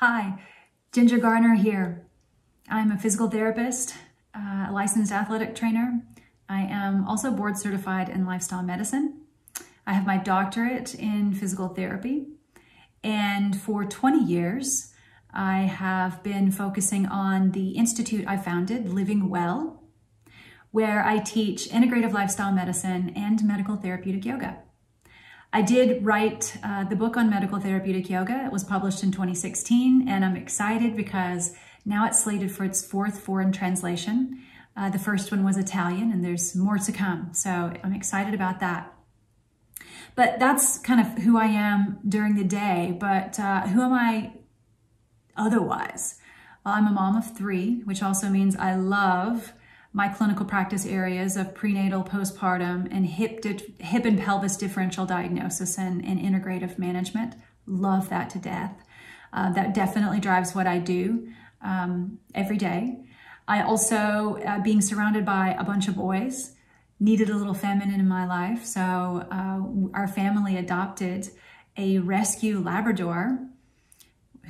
Hi, Ginger Garner here. I'm a physical therapist, a licensed athletic trainer. I am also board certified in lifestyle medicine. I have my doctorate in physical therapy. And for 20 years, I have been focusing on the institute I founded, Living Well, where I teach integrative lifestyle medicine and medical therapeutic yoga. I did write the book on medical therapeutic yoga. It was published in 2016, and I'm excited because now it's slated for its fourth foreign translation. The first one was Italian, and there's more to come, so I'm excited about that. But that's kind of who I am during the day, but who am I otherwise? Well, I'm a mom of three, which also means I love my clinical practice areas of prenatal, postpartum, and hip and pelvis differential diagnosis and integrative management. Love that to death. That definitely drives what I do every day. I also, being surrounded by a bunch of boys, needed a little feminine in my life. So our family adopted a rescue Labrador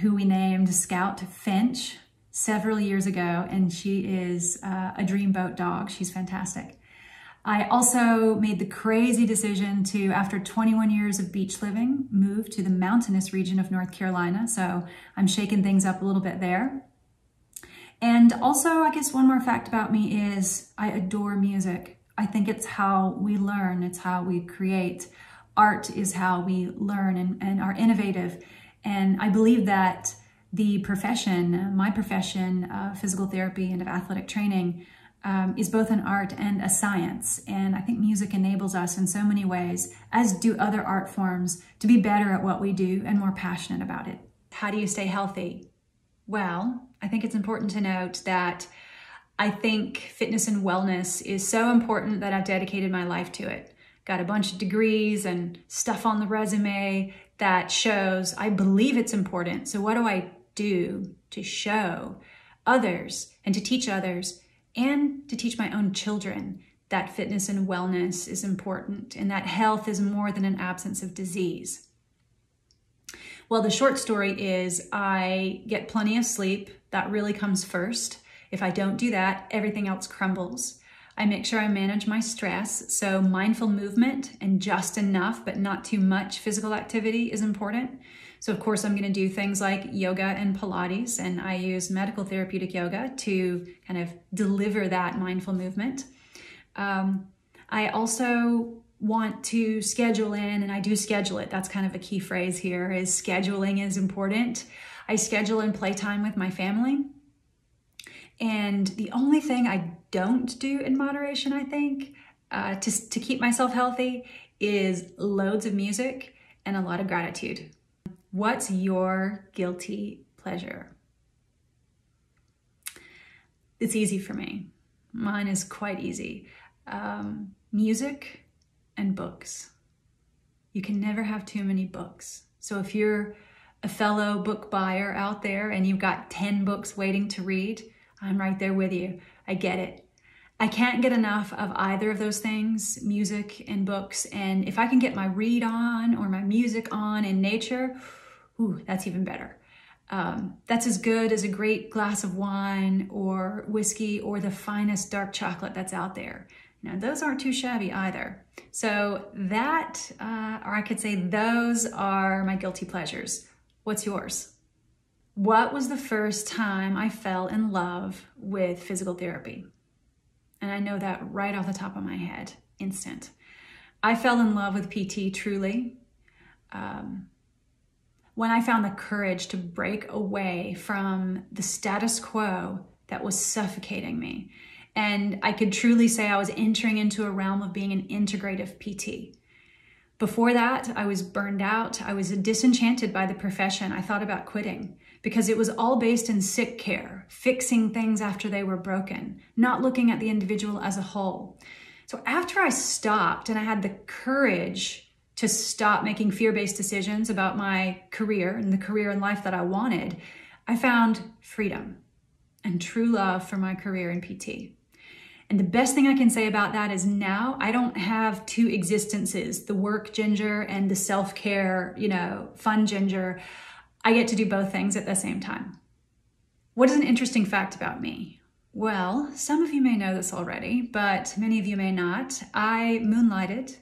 who we named Scout Finch several years ago, and she is a dreamboat dog. She's fantastic. I also made the crazy decision to, after 21 years of beach living, move to the mountainous region of North Carolina. So I'm shaking things up a little bit there. And also, I guess one more fact about me is I adore music. I think it's how we learn. It's how we create. Art is how we learn and are innovative. And I believe that the profession, my profession of physical therapy and of athletic training is both an art and a science. And I think music enables us in so many ways, as do other art forms, to be better at what we do and more passionate about it. How do you stay healthy? Well, I think it's important to note that I think fitness and wellness is so important that I've dedicated my life to it. Got a bunch of degrees and stuff on the resume that shows I believe it's important. So what do I do to show others and to teach others and to teach my own children that fitness and wellness is important and that health is more than an absence of disease? Well, the short story is I get plenty of sleep. That really comes first. If I don't do that, everything else crumbles. I make sure I manage my stress, so mindful movement and just enough but not too much physical activity is important. So of course I'm going to do things like yoga and Pilates, and I use medical therapeutic yoga to kind of deliver that mindful movement. I also want to schedule in, and I do schedule it. That's kind of a key phrase here, is scheduling is important. I schedule in playtime with my family. And the only thing I don't do in moderation, I think, to keep myself healthy is loads of music and a lot of gratitude. What's your guilty pleasure? It's easy for me. Mine is quite easy. Music and books. You can never have too many books. So if you're a fellow book buyer out there and you've got 10 books waiting to read, I'm right there with you. I get it. I can't get enough of either of those things, music and books. And if I can get my read on or my music on in nature, ooh, that's even better. That's as good as a great glass of wine or whiskey or the finest dark chocolate that's out there. Now, those aren't too shabby either. So that, or I could say those are my guilty pleasures. What's yours? What was the first time I fell in love with physical therapy? And I know that right off the top of my head, instant. I fell in love with PT truly when I found the courage to break away from the status quo that was suffocating me. And I could truly say I was entering into a realm of being an integrative PT. Before that, I was burned out. I was disenchanted by the profession. I thought about quitting because it was all based in sick care, fixing things after they were broken, not looking at the individual as a whole. So after I stopped and I had the courage to stop making fear-based decisions about my career and the career and life that I wanted, I found freedom and true love for my career in PT. And the best thing I can say about that is now I don't have two existences, the work Ginger and the self-care, fun Ginger. I get to do both things at the same time. What is an interesting fact about me? Well, some of you may know this already, but many of you may not. I moonlighted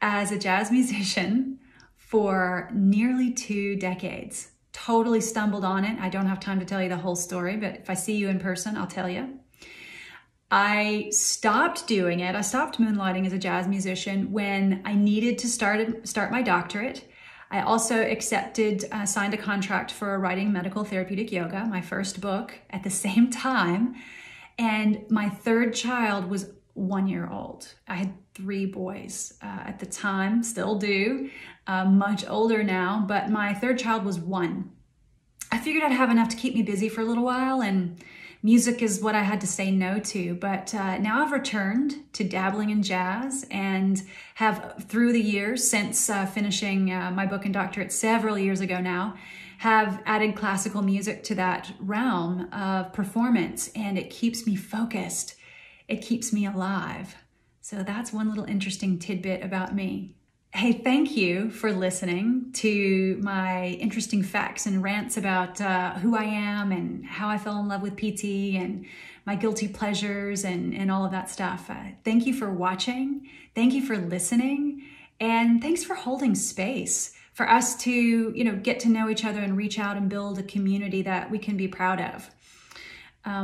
as a jazz musician for nearly 2 decades. Totally stumbled on it. I don't have time to tell you the whole story, but if I see you in person, I'll tell you. I stopped doing it. I stopped moonlighting as a jazz musician when I needed to start my doctorate. I also signed a contract for writing Medical Therapeutic Yoga, my first book, at the same time. And my third child was 1 year old. I had 3 boys at the time, still do, much older now, but my third child was 1. I figured I'd have enough to keep me busy for a little while, and music is what I had to say no to, but now I've returned to dabbling in jazz and have, through the years, since finishing my book and doctorate several years ago now, have added classical music to that realm of performance, and it keeps me focused. It keeps me alive. So that's one little interesting tidbit about me. Hey, thank you for listening to my interesting facts and rants about who I am and how I fell in love with PT and my guilty pleasures and all of that stuff. Thank you for watching. Thank you for listening. And thanks for holding space for us to, you know, get to know each other and reach out and build a community that we can be proud of.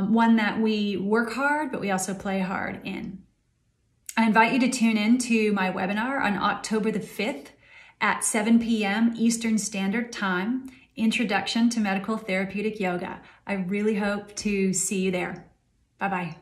One that we work hard, but we also play hard in. I invite you to tune in to my webinar on October the 5th at 7 p.m. Eastern Standard Time, Introduction to Medical Therapeutic Yoga. I really hope to see you there. Bye-bye.